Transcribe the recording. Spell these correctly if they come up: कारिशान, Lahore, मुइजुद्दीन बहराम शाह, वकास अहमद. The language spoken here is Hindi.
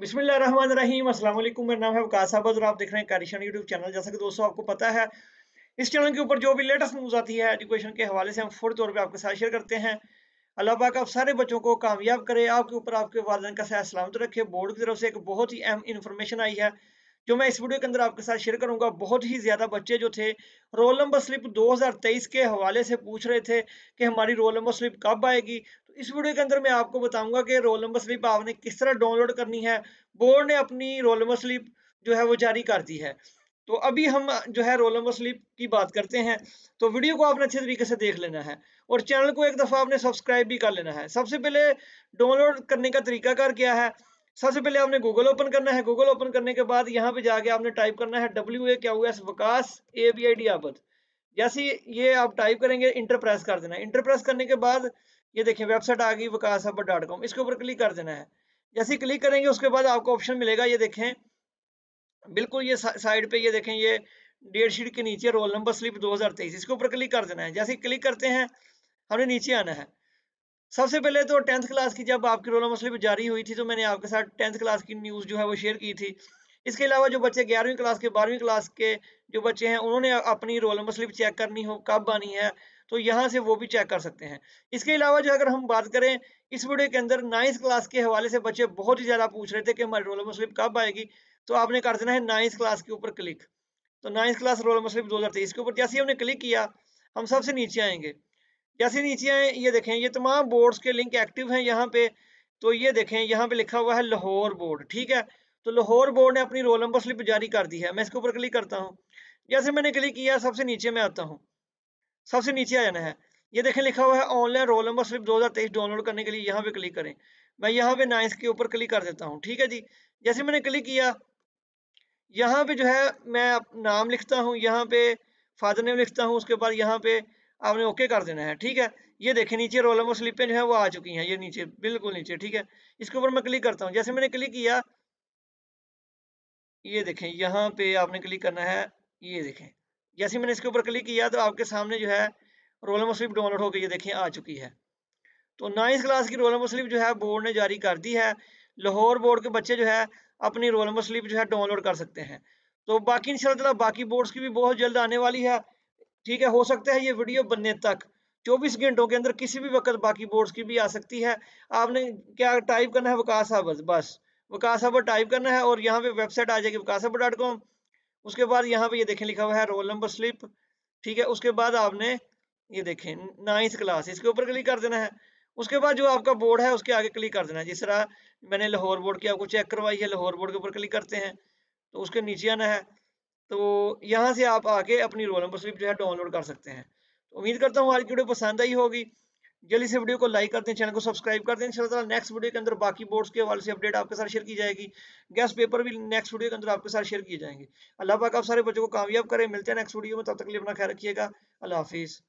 बिस्मिल्लाहिर्रहमानिर्रहीम, अस्सलाम वालेकुम। मेरा नाम है वकास अहमद और आप देख रहे हैं कारिशान यूट्यूब चैनल। जैसा कि दोस्तों आपको पता है, इस चैनल के ऊपर जो भी लेटेस्ट न्यूज़ आती है एजुकेशन के हवाले से हम फौरी तौर पे आपके साथ शेयर करते हैं। अल्लाह पाक आप सारे बच्चों को कामयाब करे, आपके ऊपर आपके वालिदैन का सेहत सलामत रखे। बोर्ड की तरफ से एक बहुत ही अहम इन्फॉर्मेशन आई है जो मैं इस वीडियो के अंदर आपके साथ शेयर करूंगा। बहुत ही ज़्यादा बच्चे जो थे रोल नंबर स्लिप 2023 के हवाले से पूछ रहे थे कि हमारी रोल नंबर स्लिप कब आएगी। तो इस वीडियो के अंदर मैं आपको बताऊंगा कि रोल नंबर स्लिप आपने किस तरह डाउनलोड करनी है। बोर्ड ने अपनी रोल नंबर स्लिप जो है वो जारी कर दी है, तो अभी हम जो है रोल नंबर स्लिप की बात करते हैं। तो वीडियो को आपने अच्छे तरीके से देख लेना है और चैनल को एक दफ़ा आपने सब्सक्राइब भी कर लेना है। सबसे पहले डाउनलोड करने का तरीकाकार क्या है, सबसे पहले आपने गूगल ओपन करना है। गूगल ओपन करने के बाद यहाँ पे जाके आपने टाइप करना है WAKUS WAKAS ABID। जैसे ये आप टाइप करेंगे इंटर प्रेस कर देना है। इंटर प्रेस करने के बाद ये देखिए वेबसाइट आ गई wakasabid.com, इसके ऊपर क्लिक कर देना है। जैसे क्लिक करेंगे उसके बाद आपको ऑप्शन मिलेगा, ये देखें बिल्कुल ये साइड पे, ये देखें ये डेट शीट के नीचे रोल नंबर स्लिप 2023, इसके ऊपर क्लिक कर देना है। जैसे क्लिक करते हैं हमने नीचे आना है। सबसे पहले तो 10th क्लास की जब आपकी रोल नंबर स्लिप जारी हुई थी तो मैंने आपके साथ 10th क्लास की न्यूज़ जो है वो शेयर की थी। इसके अलावा जो बच्चे 11वीं क्लास के 12वीं क्लास के जो बच्चे हैं उन्होंने अपनी रोल नंबर स्लिप चेक करनी हो कब आनी है तो यहाँ से वो भी चेक कर सकते हैं। इसके अलावा जो अगर हम बात करें इस वीडियो के अंदर 9th क्लास के हवाले से बच्चे बहुत ही ज़्यादा पूछ रहे थे कि हमारी रोल नंबर स्लिप कब आएगी, तो आपने कर देना है 9th क्लास के ऊपर क्लिक। तो 9th class roll number slip 2023 के ऊपर जैसे ही हमने क्लिक किया हम सबसे नीचे आएंगे। जैसे नीचे आए ये देखें ये तमाम बोर्ड्स के लिंक एक्टिव हैं यहाँ पे। तो ये देखें यहाँ पे लिखा हुआ है लाहौर बोर्ड, ठीक है। तो लाहौर बोर्ड ने अपनी रोल नंबर स्लिप जारी कर दी है। मैं इसके ऊपर क्लिक करता हूँ। जैसे मैंने क्लिक किया सबसे नीचे मैं आता हूँ, सबसे नीचे आ जाना है। ये देखें लिखा हुआ है online roll number slip 2023 download करने के लिए, यहाँ पे क्लिक करें। मैं यहाँ पे 9 के ऊपर क्लिक कर देता हूँ, ठीक है जी। जैसे मैंने क्लिक किया यहाँ पे जो है मैं नाम लिखता हूँ, यहाँ पे फादर नेम लिखता हूँ, उसके बाद यहाँ पे आपने ओके कर देना है, ठीक है। ये देखें नीचे रोल नंबर स्लिपें जो है वो आ चुकी हैं, ये नीचे बिल्कुल नीचे, ठीक है। इसके ऊपर मैं क्लिक करता हूँ। जैसे मैंने क्लिक किया ये देखें यहाँ पे आपने क्लिक करना है। ये देखें जैसे मैंने इसके ऊपर क्लिक किया तो आपके सामने जो है रोल नंबर स्लिप डाउनलोड होकर ये देखें आ चुकी है। तो 9th क्लास की रोल नंबर स्लिप जो है बोर्ड ने जारी कर दी है। लाहौर बोर्ड के बच्चे जो है अपनी रोल नंबर स्लिप जो है डाउनलोड कर सकते हैं। तो बाकी इंशाल्लाह बाकी बोर्ड्स की भी बहुत जल्द आने वाली है, ठीक है। हो सकता है ये वीडियो बनने तक 24 घंटों के अंदर किसी भी वक्त बाकी बोर्ड्स की भी आ सकती है। आपने क्या टाइप करना है, वकास अहमद, बस वकास अहमद टाइप करना है और यहाँ पे वेबसाइट आ जाएगी wakasabid.com। उसके बाद यहाँ पे ये देखें लिखा हुआ है रोल नंबर स्लिप, ठीक है। उसके बाद आपने ये देखें 9th क्लास, इसके ऊपर क्लिक कर देना है। उसके बाद जो आपका बोर्ड है उसके आगे क्लिक कर देना है। जिस तरह मैंने लाहौर बोर्ड की आपको चेक करवाई है, लाहौर बोर्ड के ऊपर क्लिक करते हैं तो उसके नीचे आना है। तो यहाँ से आप आके अपनी रोल नंबर स्लिप जो है डाउनलोड कर सकते हैं। तो उम्मीद करता हूँ आज की वीडियो पसंद आई होगी। जल्दी से वीडियो को लाइक कर दें, चैनल को सब्सक्राइब कर दें। इंशाल्लाह नेक्स्ट वीडियो के अंदर बाकी बोर्ड्स के हवाले से अपडेट आपके साथ शेयर की जाएगी। गेस्ट पेपर भी नेक्स्ट वीडियो के अंदर आपके साथ शेयर किए जाएंगे। अल्लाह पाक आप सारे बच्चों को कामयाब करें। मिलते हैं नेक्स्ट वीडियो में, तब तक के लिए अपना ख्याल रखिएगा। अल्लाह हाफिज़।